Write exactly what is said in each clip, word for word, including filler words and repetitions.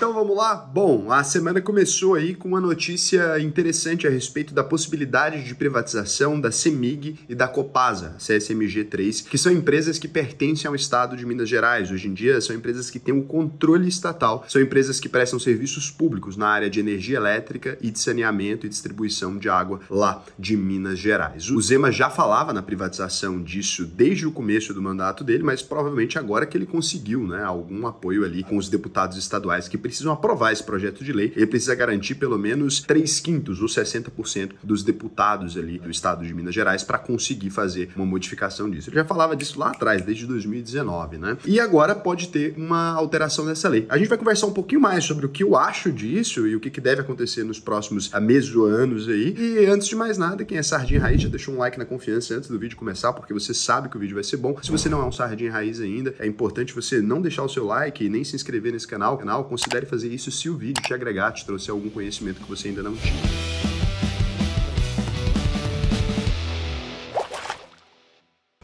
Então vamos lá? Bom, a semana começou aí com uma notícia interessante a respeito da possibilidade de privatização da CEMIG e da Copasa, C S M G três, que são empresas que pertencem ao estado de Minas Gerais. Hoje em dia são empresas que têm o controle estatal, são empresas que prestam serviços públicos na área de energia elétrica e de saneamento e distribuição de água lá de Minas Gerais. O Zema já falava na privatização disso desde o começo do mandato dele, mas provavelmente agora que ele conseguiu, né, algum apoio ali com os deputados estaduais que precisam aprovar esse projeto de lei, ele precisa garantir pelo menos três quintos ou sessenta por cento dos deputados ali do estado de Minas Gerais para conseguir fazer uma modificação disso. Ele já falava disso lá atrás, desde dois mil e dezenove, né? E agora pode ter uma alteração dessa lei. A gente vai conversar um pouquinho mais sobre o que eu acho disso e o que deve acontecer nos próximos meses ou anos aí. E antes de mais nada, quem é sardinha raiz já deixou um like na confiança antes do vídeo começar, porque você sabe que o vídeo vai ser bom. Se você não é um sardinha raiz ainda, é importante você não deixar o seu like e nem se inscrever nesse canal. canal. Considere fazer isso se o vídeo te agregar, te trouxer algum conhecimento que você ainda não tinha.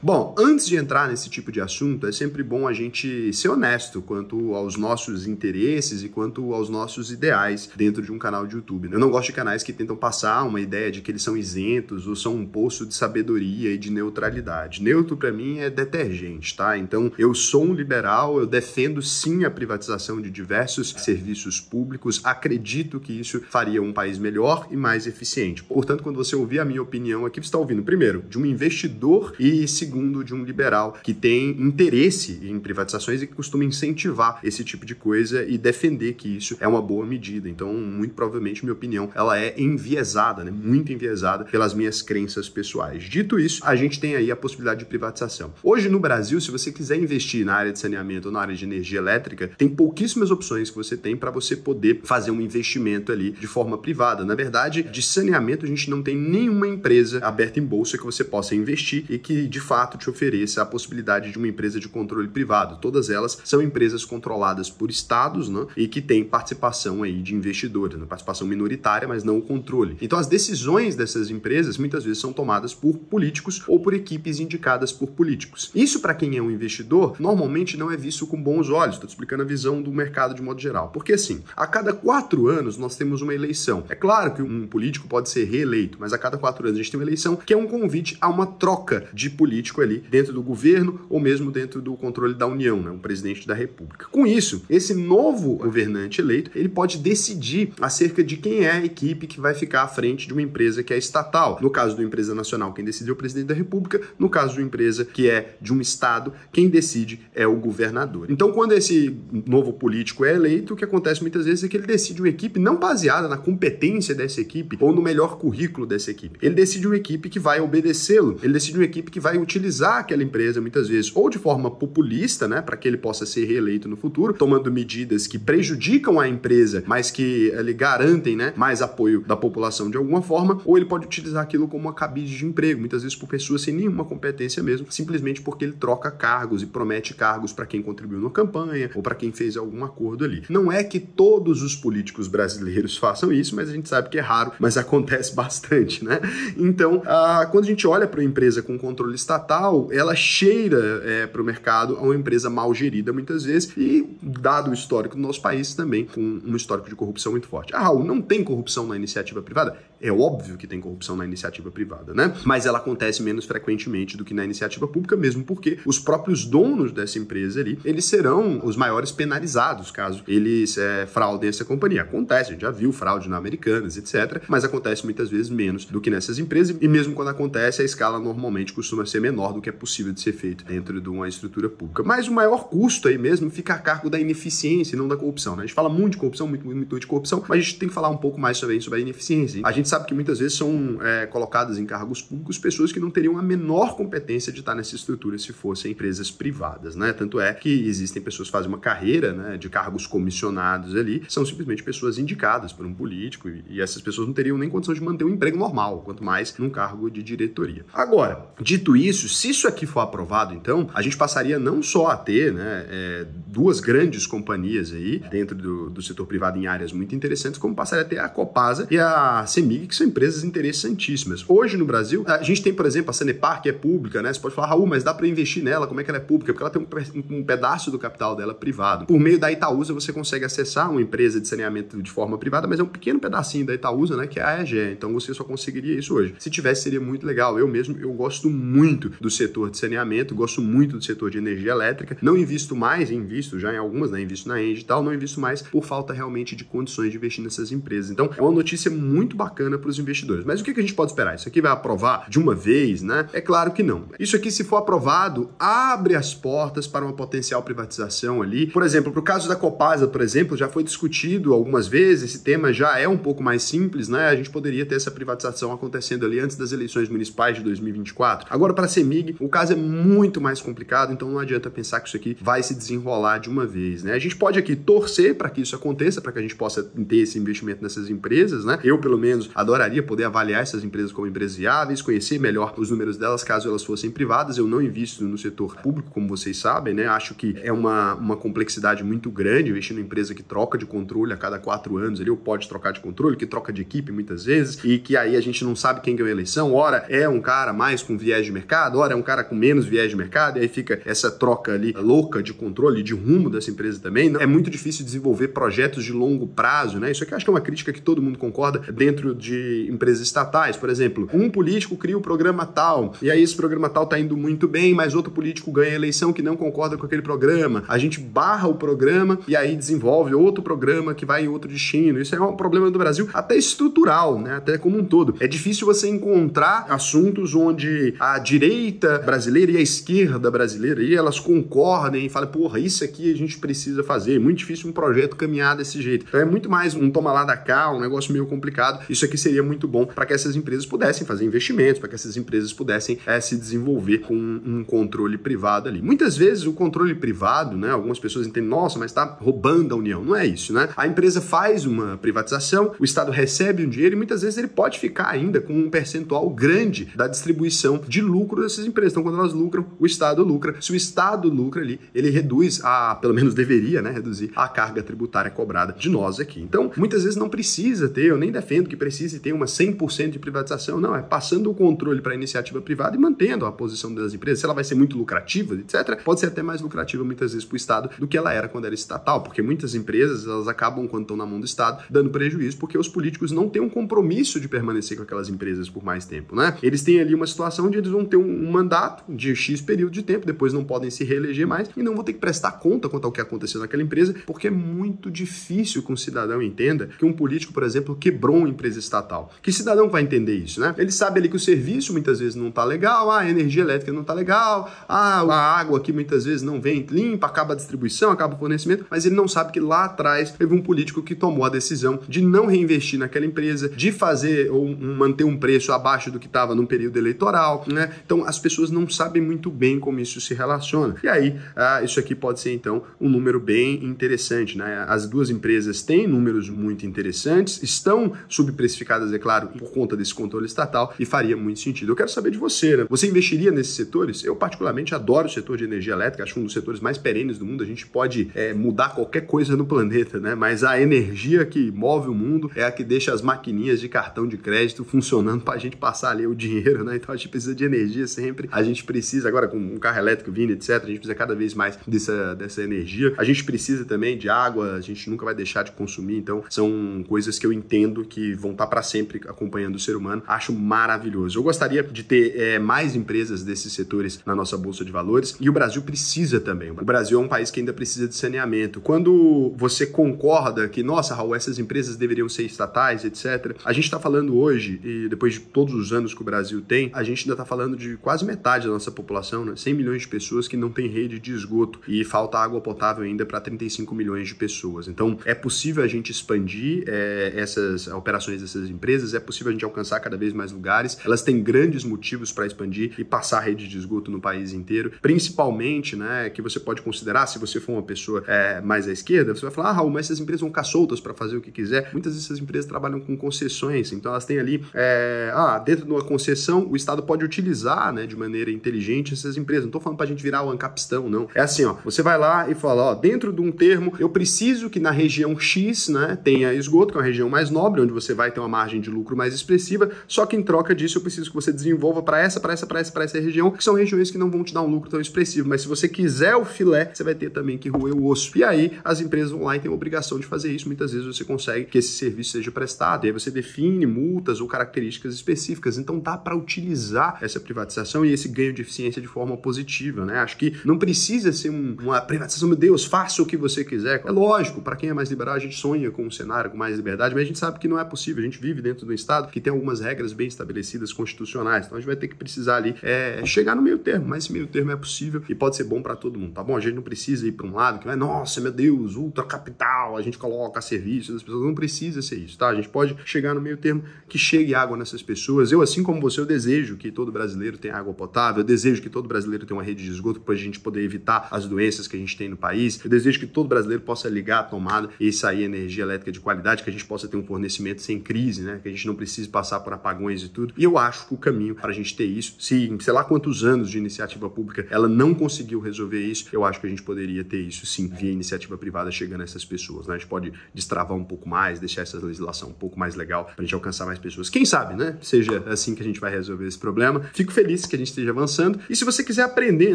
Bom, antes de entrar nesse tipo de assunto, é sempre bom a gente ser honesto quanto aos nossos interesses e quanto aos nossos ideais dentro de um canal de YouTube. Eu não gosto de canais que tentam passar uma ideia de que eles são isentos ou são um poço de sabedoria e de neutralidade. Neutro, pra mim, é detergente, tá? Então, eu sou um liberal, eu defendo sim a privatização de diversos serviços públicos, acredito que isso faria um país melhor e mais eficiente. Portanto, quando você ouvir a minha opinião aqui, você está ouvindo, primeiro, de um investidor e, segundo, de um liberal que tem interesse em privatizações e que costuma incentivar esse tipo de coisa e defender que isso é uma boa medida. Então, muito provavelmente, minha opinião, ela é enviesada, né? Muito enviesada pelas minhas crenças pessoais. Dito isso, a gente tem aí a possibilidade de privatização. Hoje, no Brasil, se você quiser investir na área de saneamento ou na área de energia elétrica, tem pouquíssimas opções que você tem para você poder fazer um investimento ali de forma privada. Na verdade, de saneamento, a gente não tem nenhuma empresa aberta em bolsa que você possa investir e que, de fato, te ofereça a possibilidade de uma empresa de controle privado. Todas elas são empresas controladas por estados, né, e que têm participação aí de investidores, né, participação minoritária, mas não o controle. Então as decisões dessas empresas muitas vezes são tomadas por políticos ou por equipes indicadas por políticos. Isso, para quem é um investidor, normalmente não é visto com bons olhos. Estou te explicando a visão do mercado de modo geral. Porque assim, a cada quatro anos nós temos uma eleição. É claro que um político pode ser reeleito, mas a cada quatro anos a gente tem uma eleição que é um convite a uma troca de políticos ali dentro do governo ou mesmo dentro do controle da União, né, um presidente da República. Com isso, esse novo governante eleito, ele pode decidir acerca de quem é a equipe que vai ficar à frente de uma empresa que é estatal. No caso de uma empresa nacional, quem decide é o presidente da República. No caso de uma empresa que é de um estado, quem decide é o governador. Então, quando esse novo político é eleito, o que acontece muitas vezes é que ele decide uma equipe não baseada na competência dessa equipe ou no melhor currículo dessa equipe. Ele decide uma equipe que vai obedecê-lo. Ele decide uma equipe que vai utilizar aquela empresa muitas vezes ou de forma populista, né, para que ele possa ser reeleito no futuro, tomando medidas que prejudicam a empresa, mas que ele garantem, né, mais apoio da população de alguma forma, ou ele pode utilizar aquilo como uma cabide de emprego, muitas vezes por pessoas sem nenhuma competência mesmo, simplesmente porque ele troca cargos e promete cargos para quem contribuiu na campanha ou para quem fez algum acordo ali. Não é que todos os políticos brasileiros façam isso, mas a gente sabe que é raro, mas acontece bastante, né? Então, ah, quando a gente olha para uma empresa com controle estatal, ela cheira é, para o mercado a uma empresa mal gerida muitas vezes e, dado o histórico do nosso país, também com um histórico de corrupção muito forte. Ah, Raul, não tem corrupção na iniciativa privada? É óbvio que tem corrupção na iniciativa privada, né? Mas ela acontece menos frequentemente do que na iniciativa pública, mesmo porque os próprios donos dessa empresa ali, eles serão os maiores penalizados caso eles é, fraudem essa companhia. Acontece, a gente já viu fraude na Americanas, etcétera, mas acontece muitas vezes menos do que nessas empresas e mesmo quando acontece, a escala normalmente costuma ser menor do que é possível de ser feito dentro de uma estrutura pública. Mas o maior custo aí mesmo fica a cargo da ineficiência e não da corrupção, né? A gente fala muito de corrupção, muito, muito, muito de corrupção, mas a gente tem que falar um pouco mais sobre, sobre a ineficiência. A gente sabe que muitas vezes são é, colocadas em cargos públicos pessoas que não teriam a menor competência de estar nessa estrutura se fossem empresas privadas, né? Tanto é que existem pessoas que fazem uma carreira, né, de cargos comissionados ali, são simplesmente pessoas indicadas por um político e, e essas pessoas não teriam nem condição de manter um emprego normal, quanto mais num cargo de diretoria. Agora, dito isso, benefícios. Se isso aqui for aprovado, então, a gente passaria não só a ter, né, é, duas grandes companhias aí dentro do, do setor privado em áreas muito interessantes, como passaria a ter a Copasa e a CEMIG, que são empresas interessantíssimas. Hoje no Brasil, a gente tem, por exemplo, a Sanepar, que é pública, né? Você pode falar, Raul, mas dá para investir nela, como é que ela é pública? Porque ela tem um, um pedaço do capital dela privado. Por meio da Itaúsa, você consegue acessar uma empresa de saneamento de forma privada, mas é um pequeno pedacinho da Itaúsa, né, que é a Engie. Então você só conseguiria isso hoje. Se tivesse, seria muito legal. Eu mesmo, eu gosto muito do setor de saneamento, gosto muito do setor de energia elétrica. Não invisto mais, invisto já em algumas, né, invisto na Engie e tal, não invisto mais por falta realmente de condições de investir nessas empresas. Então é uma notícia muito bacana para os investidores. Mas o que a gente pode esperar? Isso aqui vai aprovar de uma vez, né? É claro que não. Isso aqui, se for aprovado, abre as portas para uma potencial privatização ali. Por exemplo, para o caso da Copasa, por exemplo, já foi discutido algumas vezes, esse tema já é um pouco mais simples, né? A gente poderia ter essa privatização acontecendo ali antes das eleições municipais de dois mil e vinte e quatro. Agora, para a CEMIG, o caso é muito mais complicado, então não adianta pensar que isso aqui vai se desenrolar de uma vez, né? A gente pode aqui torcer para que isso aconteça, para que a gente possa ter esse investimento nessas empresas, né? Eu, pelo menos, adoraria poder avaliar essas empresas como empresas viáveis, conhecer melhor os números delas caso elas fossem privadas. Eu não invisto no setor público, como vocês sabem, né? Acho que é uma, uma complexidade muito grande investir em empresa que troca de controle a cada quatro anos ali, ou pode trocar de controle, que troca de equipe muitas vezes, e que aí a gente não sabe quem ganhou a eleição. Ora é um cara mais com viés de mercado, ora é um cara com menos viés de mercado, e aí fica essa troca ali louca de controle, de rumo dessa empresa também. É muito difícil desenvolver projetos de longo prazo, né? Isso aqui eu acho que é uma crítica que todo mundo concorda dentro de empresas estatais. Por exemplo, um político cria o programa tal, e aí esse programa tal tá indo muito bem, mas outro político ganha a eleição que não concorda com aquele programa. A gente barra o programa e aí desenvolve outro programa que vai em outro destino. Isso é um problema do Brasil até estrutural, né? Até como um todo. É difícil você encontrar assuntos onde a direita brasileira e a esquerda brasileira aí, elas concordem e falam, porra, isso aqui a gente precisa fazer. É muito difícil um projeto caminhar desse jeito. Então é muito mais um toma lá da cá, um negócio meio complicado. Isso aqui seria muito bom para que essas empresas pudessem fazer investimentos, para que essas empresas pudessem é, se desenvolver com um controle privado ali. Muitas vezes o controle privado, né? Algumas pessoas entendem, nossa, mas tá roubando a União. Não é isso, né? A empresa faz uma privatização, o Estado recebe um dinheiro e muitas vezes ele pode ficar ainda com um percentual grande da distribuição de lucro dessas empresas. Então, quando elas lucram, o Estado lucra. Se o Estado lucra ali, ele reduz a, pelo menos deveria, né? Reduzir a carga tributária cobrada de nós aqui. Então, muitas vezes não precisa ter, eu nem defendo que precise ter uma cem por cento de privatização, não. É passando o controle para a iniciativa privada e mantendo a posição das empresas. Se ela vai ser muito lucrativa, etcétera, pode ser até mais lucrativa muitas vezes para o Estado do que ela era quando era estatal, porque muitas empresas elas acabam, quando estão na mão do Estado, dando prejuízo, porque os políticos não têm um compromisso de permanecer com aquelas empresas por mais tempo, né? Eles têm ali uma situação onde eles vão ter um mandato de X período de tempo, depois não podem se reeleger mais e não vão ter que prestar conta quanto ao que aconteceu naquela empresa, porque é muito difícil que um cidadão entenda que um político, por exemplo, quebrou uma empresa estatal. Que cidadão vai entender isso, né? Ele sabe ali que o serviço muitas vezes não tá legal, ah, a energia elétrica não tá legal, ah, a água aqui muitas vezes não vem limpa, acaba a distribuição, acaba o fornecimento, mas ele não sabe que lá atrás teve um político que tomou a decisão de não reinvestir naquela empresa, de fazer ou manter um preço abaixo do que estava num período eleitoral, né? Então as pessoas não sabem muito bem como isso se relaciona. E aí, ah, isso aqui pode ser então um número bem interessante, né? As duas empresas têm números muito interessantes, estão subprecificadas, é claro, por conta desse controle estatal, e faria muito sentido. Eu quero saber de você, né? Você investiria nesses setores? Eu particularmente adoro o setor de energia elétrica, acho um dos setores mais perenes do mundo. A gente pode é, mudar qualquer coisa no planeta, né? Mas a energia que move o mundo é a que deixa as maquininhas de cartão de crédito funcionando para a gente passar ali o dinheiro, né? Então a gente precisa de energia sempre, a gente precisa, agora com um carro elétrico vindo, etcétera, a gente precisa cada vez mais dessa, dessa energia. A gente precisa também de água, a gente nunca vai deixar de consumir, então são coisas que eu entendo que vão estar para sempre acompanhando o ser humano. Acho maravilhoso. Eu gostaria de ter é, mais empresas desses setores na nossa Bolsa de Valores, e o Brasil precisa também. O Brasil é um país que ainda precisa de saneamento. Quando você concorda que, nossa, Raul, essas empresas deveriam ser estatais, etcétera, a gente está falando hoje, e depois de todos os anos que o Brasil tem, a gente ainda está falando de quase metade da nossa população, né? cem milhões de pessoas que não tem rede de esgoto, e falta água potável ainda para trinta e cinco milhões de pessoas. Então, é possível a gente expandir é, essas operações dessas empresas, é possível a gente alcançar cada vez mais lugares, elas têm grandes motivos para expandir e passar a rede de esgoto no país inteiro, principalmente, né, que você pode considerar, se você for uma pessoa é, mais à esquerda, você vai falar, ah, Raul, mas essas empresas vão ficar soltas para fazer o que quiser. Muitas vezes essas empresas trabalham com concessões, então elas têm ali, é, ah, dentro de uma concessão, o Estado pode utilizar né, de maneira inteligente essas empresas. Não estou falando para a gente virar o ancapistão, não. É assim, ó, você vai lá e fala, ó, dentro de um termo, eu preciso que na região X, né, tenha esgoto, que é uma região mais nobre, onde você vai ter uma margem de lucro mais expressiva, só que em troca disso eu preciso que você desenvolva para essa, para essa, para essa, para essa região, que são regiões que não vão te dar um lucro tão expressivo. Mas se você quiser o filé, você vai ter também que roer o osso. E aí as empresas vão lá e têm a obrigação de fazer isso. Muitas vezes você consegue que esse serviço seja prestado, e aí você define multas ou características específicas. Então dá para utilizar essa privatização e esse ganho de eficiência de forma positiva, né? Acho que não precisa ser um, uma privatização, meu Deus, faça o que você quiser. É lógico, para quem é mais liberal, a gente sonha com um cenário com mais liberdade, mas a gente sabe que não é possível. A gente vive dentro do Estado que tem algumas regras bem estabelecidas constitucionais, então a gente vai ter que precisar ali é, chegar no meio termo, mas esse meio termo é possível e pode ser bom para todo mundo, tá bom? A gente não precisa ir para um lado que vai, nossa, meu Deus, ultra capital, a gente coloca serviço das pessoas, não precisa ser isso, tá? A gente pode chegar no meio termo que chegue água nessas pessoas. Eu, assim como você, eu desejo que todo brasileiro tenha água potável, eu desejo que todo brasileiro tenha uma rede de esgoto para a gente poder evitar as doenças que a gente tem no país, eu desejo que todo brasileiro possa ligar a tomada e sair energia elétrica de qualidade, que a gente possa ter um fornecimento sem crise, né? Que a gente não precise passar por apagões e tudo. E eu acho que o caminho para a gente ter isso, se em sei lá quantos anos de iniciativa pública ela não conseguiu resolver isso, eu acho que a gente poderia ter isso sim, via iniciativa privada chegando a essas pessoas, né? A gente pode destravar um pouco mais, deixar essa legislação um pouco mais legal para a gente alcançar mais pessoas. Quem sabe, né? Seja assim que a gente vai resolver esse problema. Fico feliz que a gente esteja avançando. E se você quiser aprender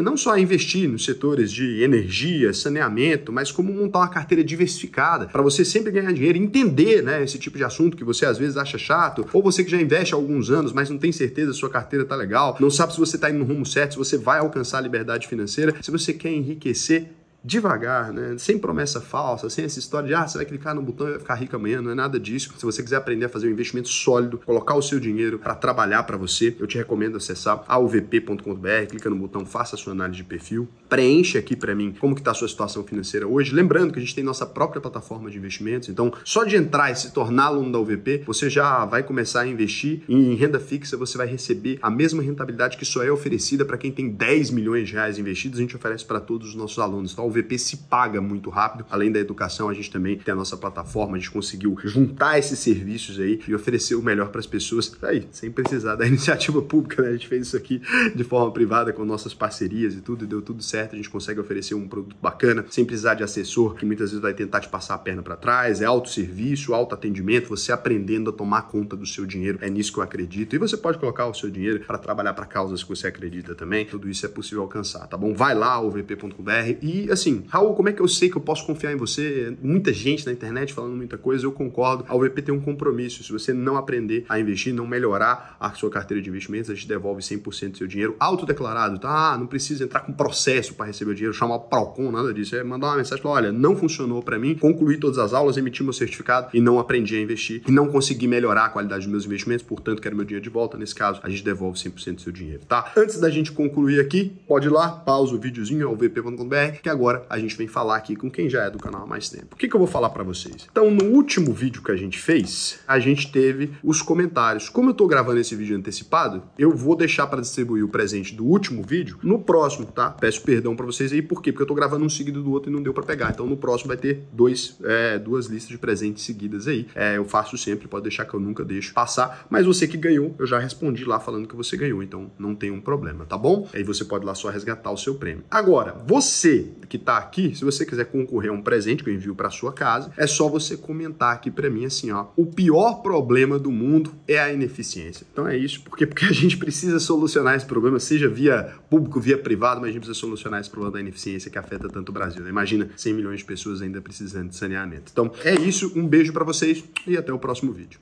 não só a investir nos setores de energia, saneamento, mas como montar uma carteira diversificada para você sempre ganhar dinheiro, entender, né, esse tipo de assunto que você às vezes acha chato, ou você que já investe há alguns anos, mas não tem certeza se sua carteira tá legal, não sabe se você tá indo no rumo certo, se você vai alcançar a liberdade financeira, se você quer enriquecer devagar, né? Sem promessa falsa, sem essa história de, ah, você vai clicar no botão e vai ficar rico amanhã, não é nada disso. Se você quiser aprender a fazer um investimento sólido, colocar o seu dinheiro para trabalhar para você, eu te recomendo acessar a u v p ponto com ponto b r, clica no botão faça a sua análise de perfil, preenche aqui para mim como que está a sua situação financeira hoje, lembrando que a gente tem nossa própria plataforma de investimentos, então só de entrar e se tornar aluno da U V P, você já vai começar a investir em renda fixa, você vai receber a mesma rentabilidade que só é oferecida para quem tem dez milhões de reais investidos, a gente oferece para todos os nossos alunos, tá? O U V P se paga muito rápido. Além da educação, a gente também tem a nossa plataforma, a gente conseguiu juntar esses serviços aí e oferecer o melhor para as pessoas, aí, sem precisar da iniciativa pública, né? A gente fez isso aqui de forma privada com nossas parcerias e tudo, e deu tudo certo, a gente consegue oferecer um produto bacana, sem precisar de assessor, que muitas vezes vai tentar te passar a perna para trás, é autosserviço, autoatendimento, você aprendendo a tomar conta do seu dinheiro, é nisso que eu acredito, e você pode colocar o seu dinheiro para trabalhar para causas que você acredita também, tudo isso é possível alcançar, tá bom? Vai lá, u v p ponto com ponto b r, e assim, Assim, Raul, como é que eu sei que eu posso confiar em você? Muita gente na internet falando muita coisa, eu concordo. A U V P tem um compromisso. Se você não aprender a investir, não melhorar a sua carteira de investimentos, a gente devolve cem por cento do seu dinheiro autodeclarado, tá? Ah, não precisa entrar com processo para receber o dinheiro, chamar o PROCON, nada disso. É mandar uma mensagem, falar, olha, não funcionou para mim, concluí todas as aulas, emiti meu certificado e não aprendi a investir, e não consegui melhorar a qualidade dos meus investimentos, portanto, quero meu dinheiro de volta. Nesse caso, a gente devolve cem por cento do seu dinheiro, tá? Antes da gente concluir aqui, pode ir lá, pausa o videozinho, é o u v p ponto com ponto b r, que agora a gente vem falar aqui com quem já é do canal há mais tempo. O que que eu vou falar para vocês? Então, no último vídeo que a gente fez, a gente teve os comentários. Como eu tô gravando esse vídeo antecipado, eu vou deixar para distribuir o presente do último vídeo no próximo, tá? Peço perdão para vocês aí, por quê? Porque eu tô gravando um seguido do outro e não deu para pegar. Então, no próximo vai ter dois, é, duas listas de presentes seguidas aí. É, eu faço sempre, pode deixar que eu nunca deixo passar, mas você que ganhou, eu já respondi lá falando que você ganhou, então não tem um problema, tá bom? Aí você pode lá só resgatar o seu prêmio. Agora, você que tá aqui, se você quiser concorrer a um presente que eu envio para sua casa, é só você comentar aqui para mim assim, ó, o pior problema do mundo é a ineficiência. Então é isso, porque porque a gente precisa solucionar esse problema, seja via público, via privado, mas a gente precisa solucionar esse problema da ineficiência que afeta tanto o Brasil, né? Imagina cem milhões de pessoas ainda precisando de saneamento. Então é isso, um beijo para vocês e até o próximo vídeo.